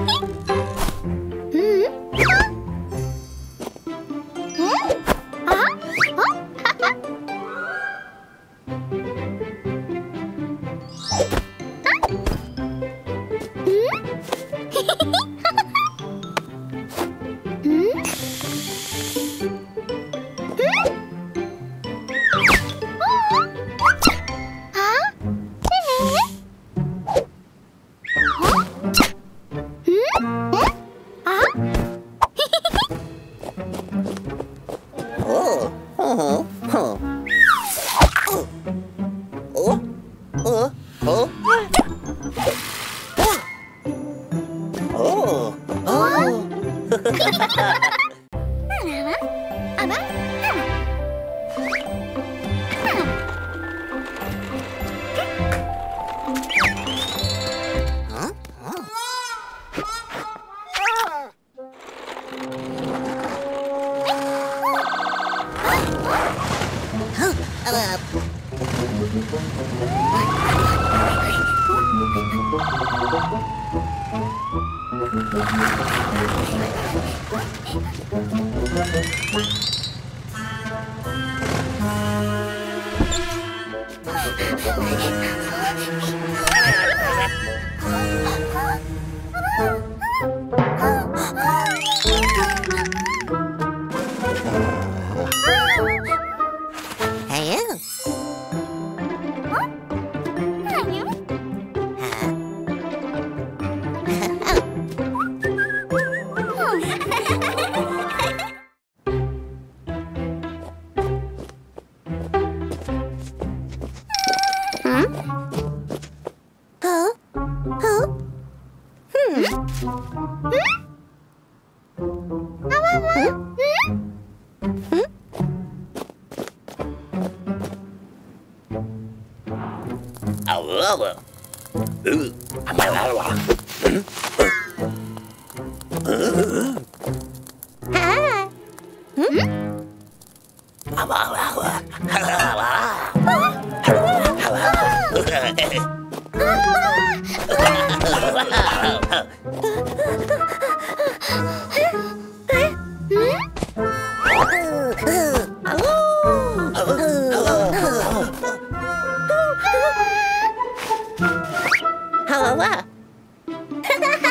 Ha ha ha!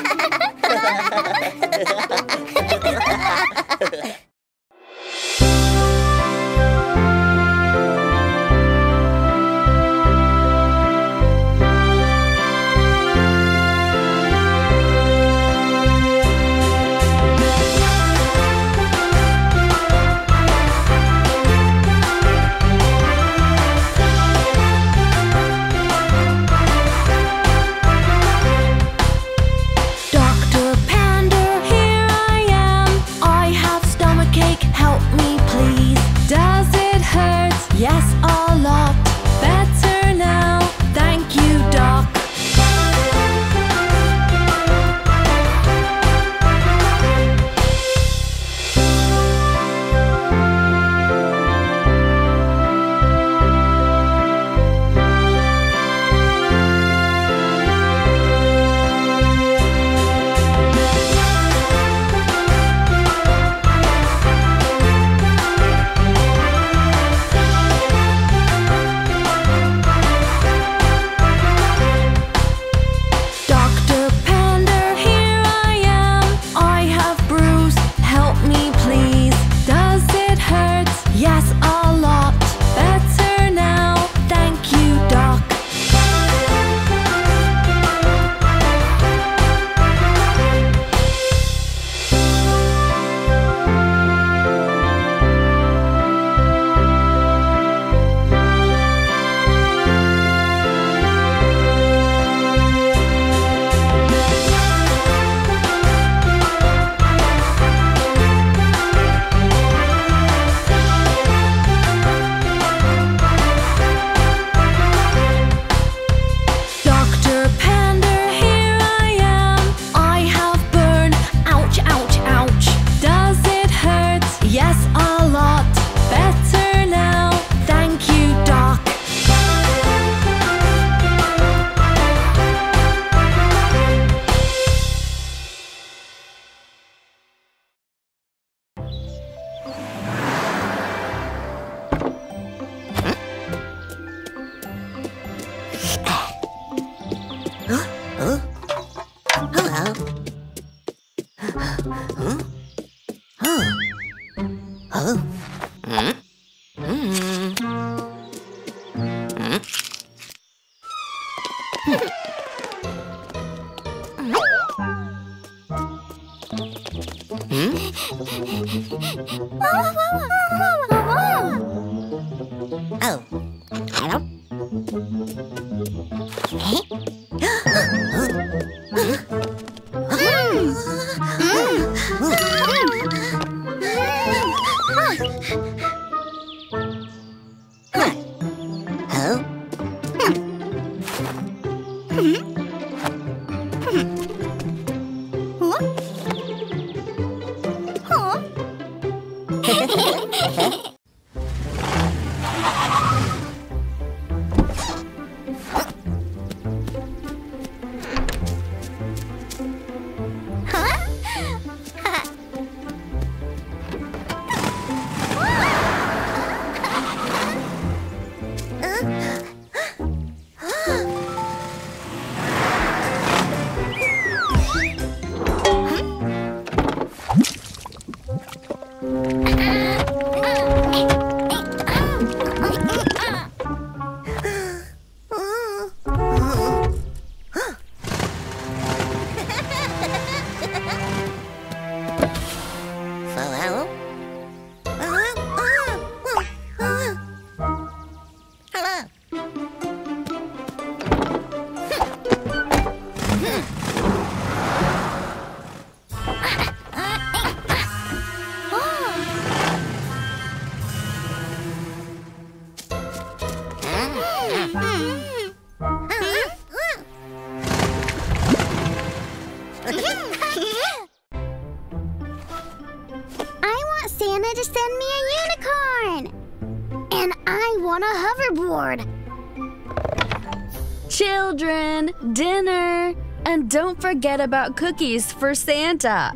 Children, dinner, and don't forget about cookies for Santa.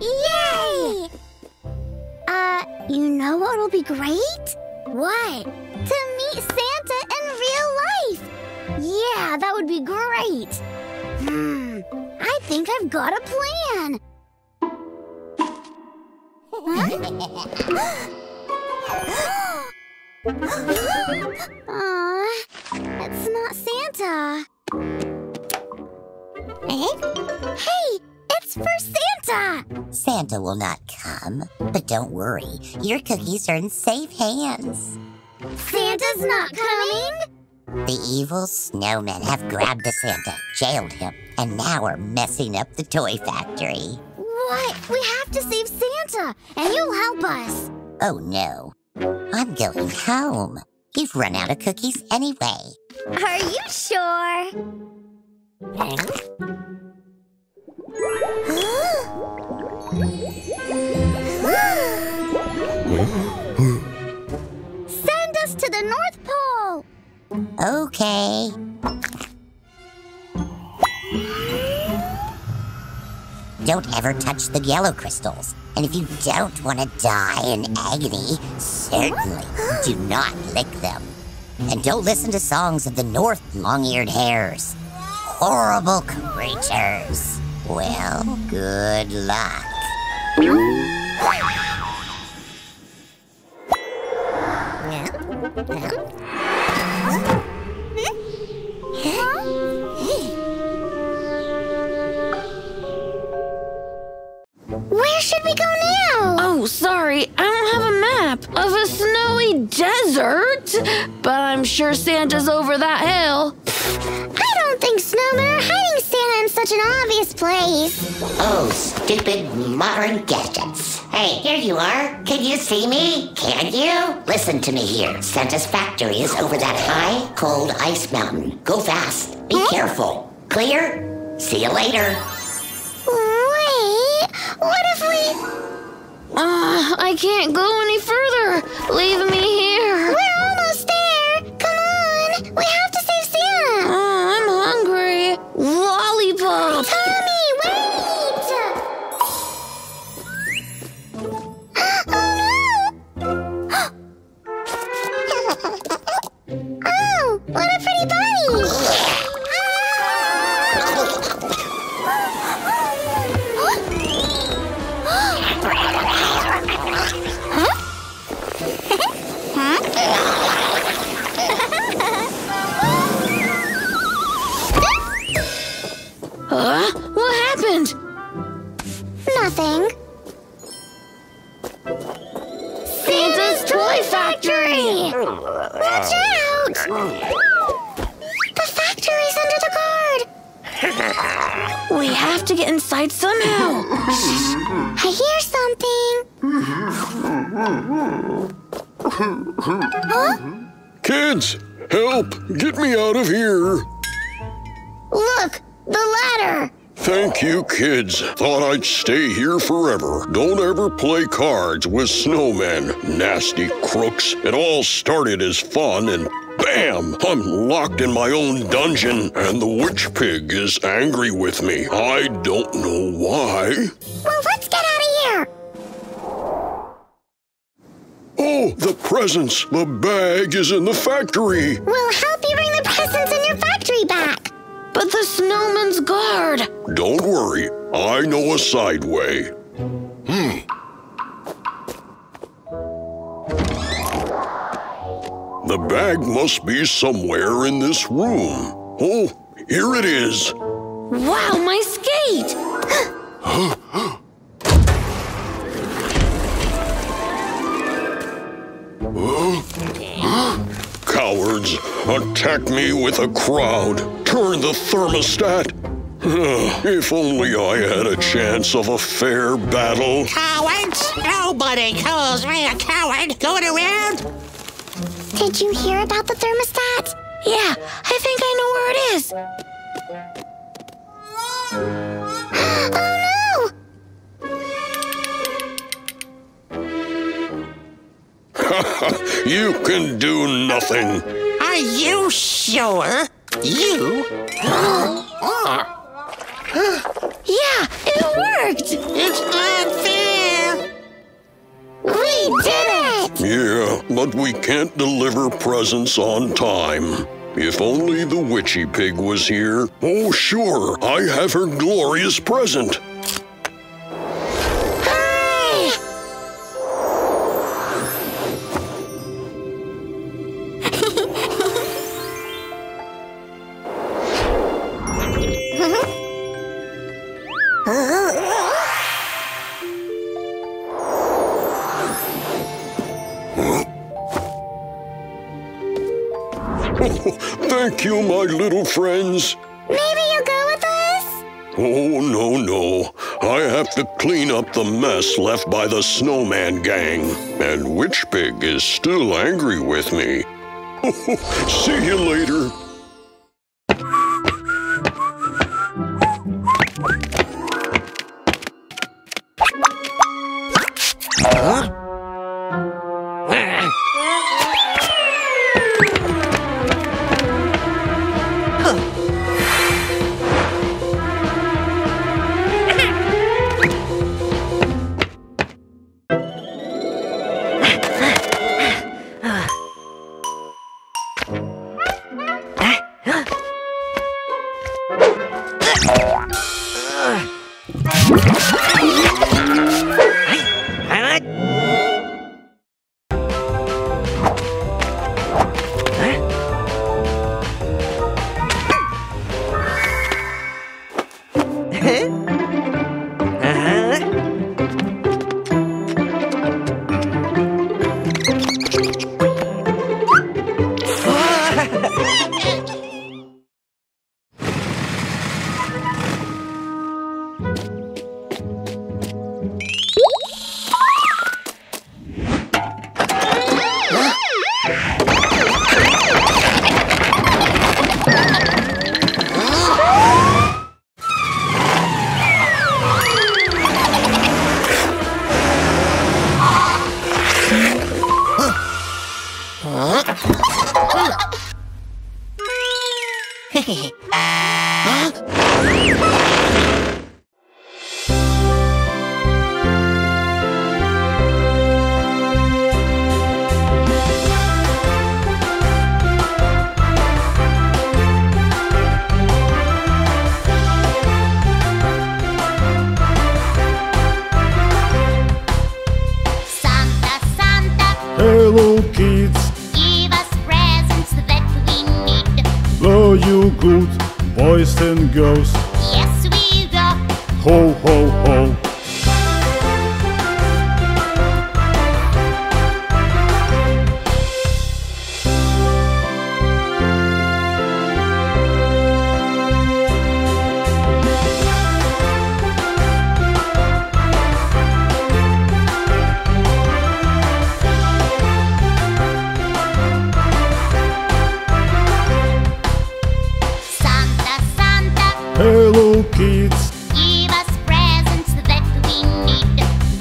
Yay! You know what'll be great? What? To meet Santa in real life. Yeah, that would be great. I think I've got a plan. Huh? Aw, it's not Santa. Hey, it's for Santa! Santa will not come, but don't worry. Your cookies are in safe hands. Santa's not coming? The evil snowmen have grabbed the Santa, jailed him, and now are messing up the toy factory. What? We have to save Santa, and you'll help us. Oh, no. I'm going home. You've run out of cookies anyway. Are you sure? Send us to the North Pole! Okay. Don't ever touch the yellow crystals. And if you don't want to die in agony, certainly do not lick them. And don't listen to songs of the North long-eared hares. Horrible creatures. Well, good luck. Where should we go now? Oh, sorry, I don't have a map of a snowy desert, but I'm sure Santa's over that hill. I don't think snowmen are hiding Santa in such an obvious place. Oh, stupid modern gadgets. Hey, here you are. Can you see me? Can you? Listen to me here. Santa's factory is over that high, cold ice mountain. Go fast. Be careful. Clear? See you later. What if we... I can't go any further. Leave me here. We're almost there. Come on. We have to save Santa. I'm hungry. Lollipop. Tommy, wait. Oh, no. Oh, what a pretty bunny. nothing. Santa's Toy Factory! Watch out! The factory's under the guard! We have to get inside somehow! Shh! I hear something! Huh? Kids! Help! Get me out of here! Look! The ladder! Thank you, kids. Thought I'd stay here forever. Don't ever play cards with snowmen, nasty crooks. It all started as fun and bam! I'm locked in my own dungeon and the witch pig is angry with me. I don't know why. Well, let's get out of here! Oh, the presents! The bag is in the factory! We'll help you bring the presents in your factory back! But the snowman's guard! Don't worry, I know a side way. The bag must be somewhere in this room. Oh, here it is! Wow, my skate! Cowards, attack me with a crowd. Turn the thermostat. If only I had a chance of a fair battle. Cowards! Nobody calls me a coward going around. Did you hear about the thermostat? Yeah, I think I know where it is. Oh no! You can do nothing. Are you sure? You? Yeah, it worked! It's not fair! We did it! Yeah, but we can't deliver presents on time. If only the witchy pig was here. Oh, sure, I have her glorious present. Thank you, my little friends. Maybe you'll go with us? Oh, no, no. I have to clean up the mess left by the snowman gang. And Witch Pig is still angry with me. See you later. Boys and girls, yes we go, ho ho ho.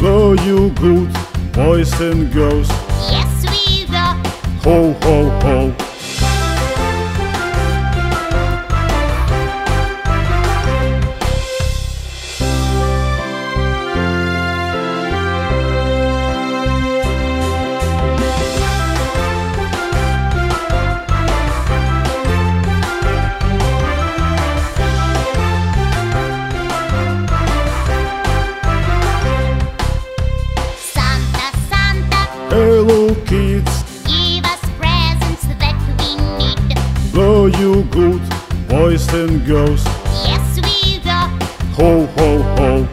Go you good boys and girls. Yes we go. Ho ho ho. Hello kids, give us presents that we need. Go you good boys and girls. Yes we go. Ho ho ho.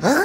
Huh?